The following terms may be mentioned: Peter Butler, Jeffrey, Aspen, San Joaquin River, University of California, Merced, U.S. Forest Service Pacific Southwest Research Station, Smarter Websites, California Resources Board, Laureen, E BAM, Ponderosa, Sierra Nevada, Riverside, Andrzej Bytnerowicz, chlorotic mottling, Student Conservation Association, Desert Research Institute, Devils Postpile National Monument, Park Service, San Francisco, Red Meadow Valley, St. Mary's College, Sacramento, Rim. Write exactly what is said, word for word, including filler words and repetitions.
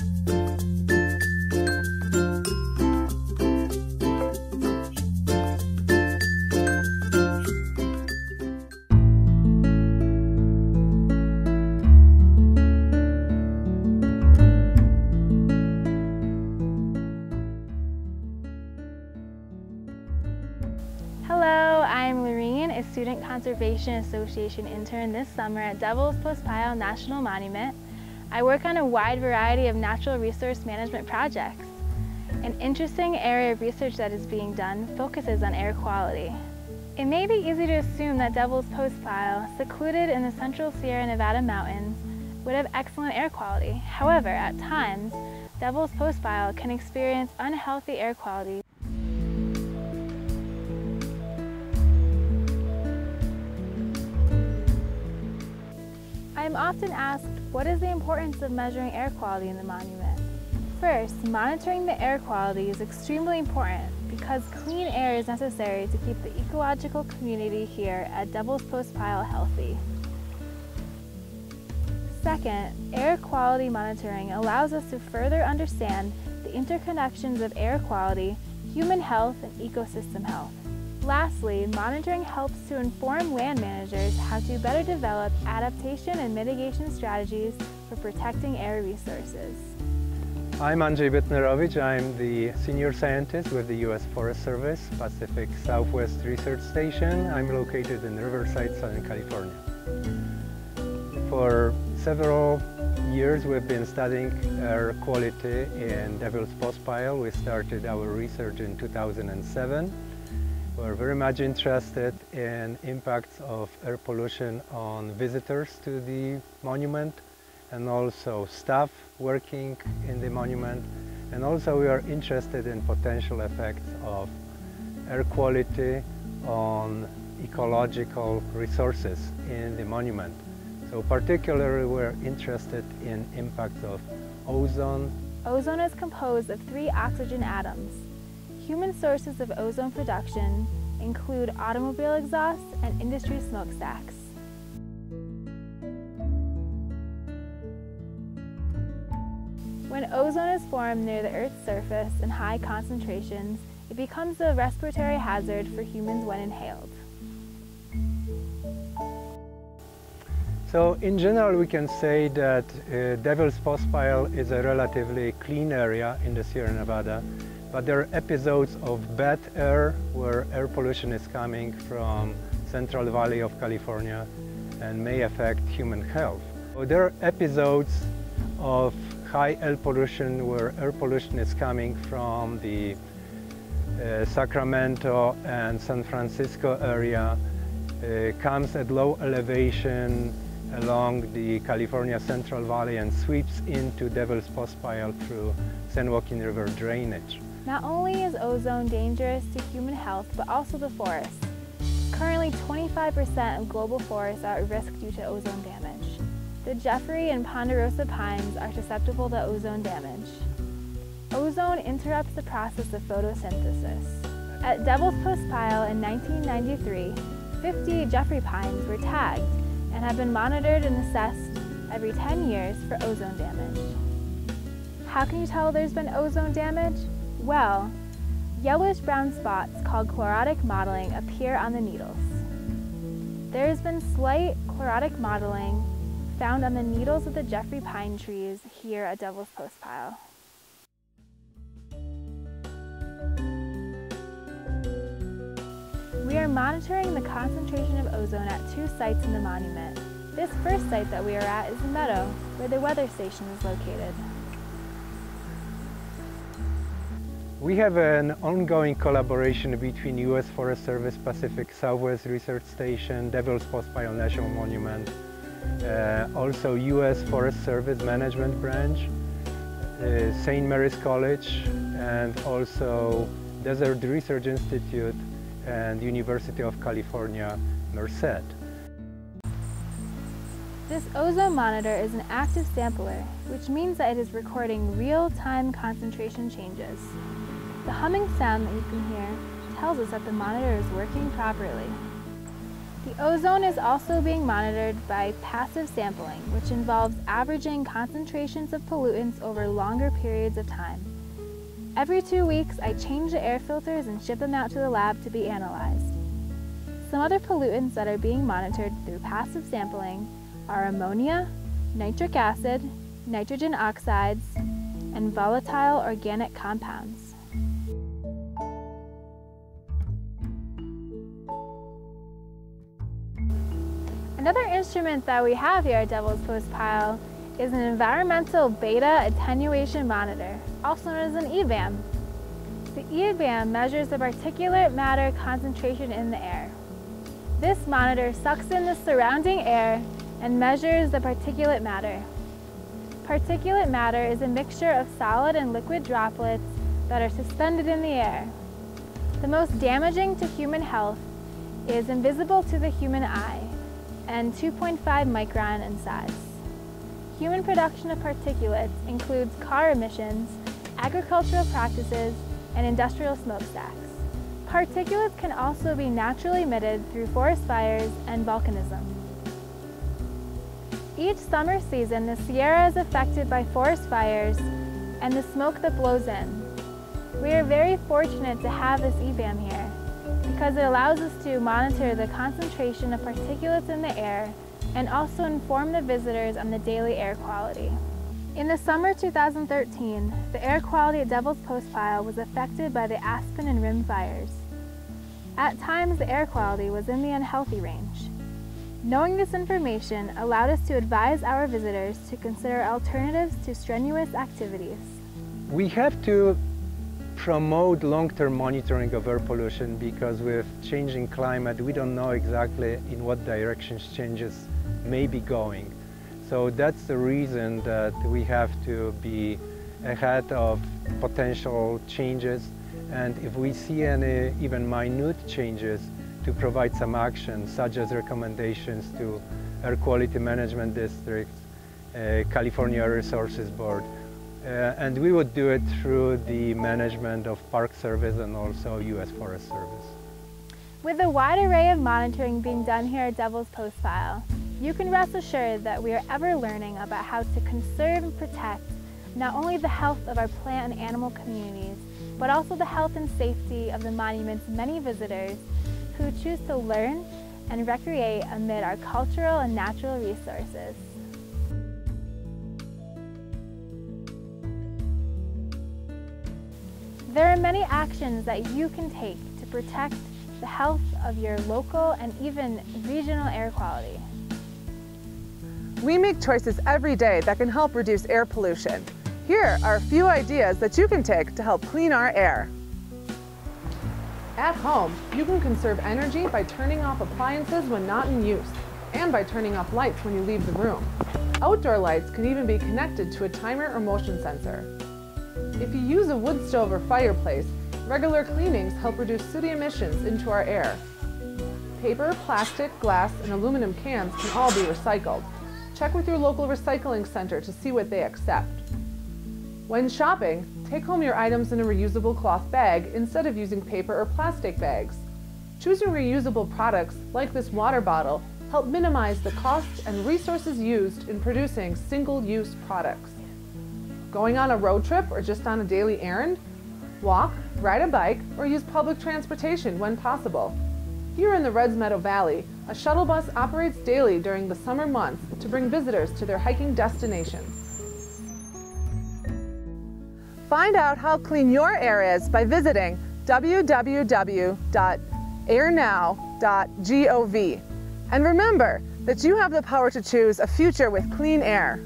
Hello, I'm Laureen, a Student Conservation Association intern this summer at Devils Postpile National Monument. I work on a wide variety of natural resource management projects. An interesting area of research that is being done focuses on air quality. It may be easy to assume that Devils Postpile, secluded in the central Sierra Nevada mountains, would have excellent air quality. However, at times, Devils Postpile can experience unhealthy air quality. I'm often asked, what is the importance of measuring air quality in the monument? First, monitoring the air quality is extremely important because clean air is necessary to keep the ecological community here at Devils Postpile healthy. Second, air quality monitoring allows us to further understand the interconnections of air quality, human health, and ecosystem health. Lastly, monitoring helps to inform land managers how to better develop adaptation and mitigation strategies for protecting air resources. I'm Andrzej Bytnerowicz. I'm the senior scientist with the U S Forest Service Pacific Southwest Research Station. I'm located in Riverside, Southern California. For several years, we've been studying air quality in Devils Postpile. We started our research in two thousand seven. We're very much interested in impacts of air pollution on visitors to the monument and also staff working in the monument. And also we are interested in potential effects of air quality on ecological resources in the monument. So particularly we're interested in impacts of ozone. Ozone is composed of three oxygen atoms. Human sources of ozone production include automobile exhaust and industry smokestacks. When ozone is formed near the Earth's surface in high concentrations, it becomes a respiratory hazard for humans when inhaled. So in general, we can say that uh, Devils Postpile is a relatively clean area in the Sierra Nevada. But there are episodes of bad air where air pollution is coming from Central Valley of California and may affect human health. So there are episodes of high air pollution where air pollution is coming from the uh, Sacramento and San Francisco area, uh, comes at low elevation along the California Central Valley and sweeps into Devils Postpile through San Joaquin River drainage. Not only is ozone dangerous to human health, but also the forests. Currently, twenty-five percent of global forests are at risk due to ozone damage. The Jeffrey and Ponderosa pines are susceptible to ozone damage. Ozone interrupts the process of photosynthesis. At Devils Postpile in nineteen ninety-three, fifty Jeffrey pines were tagged and have been monitored and assessed every ten years for ozone damage. How can you tell there's been ozone damage? Well, yellowish-brown spots called chlorotic mottling appear on the needles. There has been slight chlorotic mottling found on the needles of the Jeffrey pine trees here at Devils Postpile. We are monitoring the concentration of ozone at two sites in the monument. This first site that we are at is the meadow, where the weather station is located. We have an ongoing collaboration between U S Forest Service Pacific Southwest Research Station, Devils Postpile National Monument, uh, also U S Forest Service Management Branch, uh, Saint Mary's College, and also Desert Research Institute and University of California, Merced. This ozone monitor is an active sampler, which means that it is recording real-time concentration changes. The humming sound that you can hear tells us that the monitor is working properly. The ozone is also being monitored by passive sampling, which involves averaging concentrations of pollutants over longer periods of time. Every two weeks, I change the air filters and ship them out to the lab to be analyzed. Some other pollutants that are being monitored through passive sampling are ammonia, nitric acid, nitrogen oxides, and volatile organic compounds. Another instrument that we have here at Devils Postpile is an environmental beta attenuation monitor, also known as an E BAM. The E BAM measures the particulate matter concentration in the air. This monitor sucks in the surrounding air and measures the particulate matter. Particulate matter is a mixture of solid and liquid droplets that are suspended in the air. The most damaging to human health is invisible to the human eye and two point five micron in size. Human production of particulates includes car emissions, agricultural practices, and industrial smokestacks. Particulates can also be naturally emitted through forest fires and volcanism. Each summer season, the Sierra is affected by forest fires and the smoke that blows in. We are very fortunate to have this E BAM here because it allows us to monitor the concentration of particulates in the air and also inform the visitors on the daily air quality. In the summer two thousand thirteen, the air quality at Devils Postpile was affected by the Aspen and Rim fires. At times, the air quality was in the unhealthy range. Knowing this information allowed us to advise our visitors to consider alternatives to strenuous activities. We have to promote long-term monitoring of air pollution because with changing climate, we don't know exactly in what directions changes may be going. So that's the reason that we have to be ahead of potential changes. And if we see any even minute changes, to provide some action, such as recommendations to air quality management districts, uh, California Resources Board. Uh, and we would do it through the management of Park Service and also U S Forest Service. With a wide array of monitoring being done here at Devils Postpile, you can rest assured that we are ever learning about how to conserve and protect not only the health of our plant and animal communities, but also the health and safety of the monument's many visitors who choose to learn and recreate amid our cultural and natural resources. There are many actions that you can take to protect the health of your local and even regional air quality. We make choices every day that can help reduce air pollution. Here are a few ideas that you can take to help clean our air. At home, you can conserve energy by turning off appliances when not in use and by turning off lights when you leave the room. Outdoor lights can even be connected to a timer or motion sensor. If you use a wood stove or fireplace, regular cleanings help reduce sooty emissions into our air. Paper, plastic, glass, and aluminum cans can all be recycled. Check with your local recycling center to see what they accept. When shopping, take home your items in a reusable cloth bag instead of using paper or plastic bags. Choosing reusable products, like this water bottle, help minimize the costs and resources used in producing single-use products. Going on a road trip or just on a daily errand? Walk, ride a bike, or use public transportation when possible. Here in the Red Meadow Valley, a shuttle bus operates daily during the summer months to bring visitors to their hiking destinations. Find out how clean your air is by visiting w w w dot air now dot gov. And remember that you have the power to choose a future with clean air.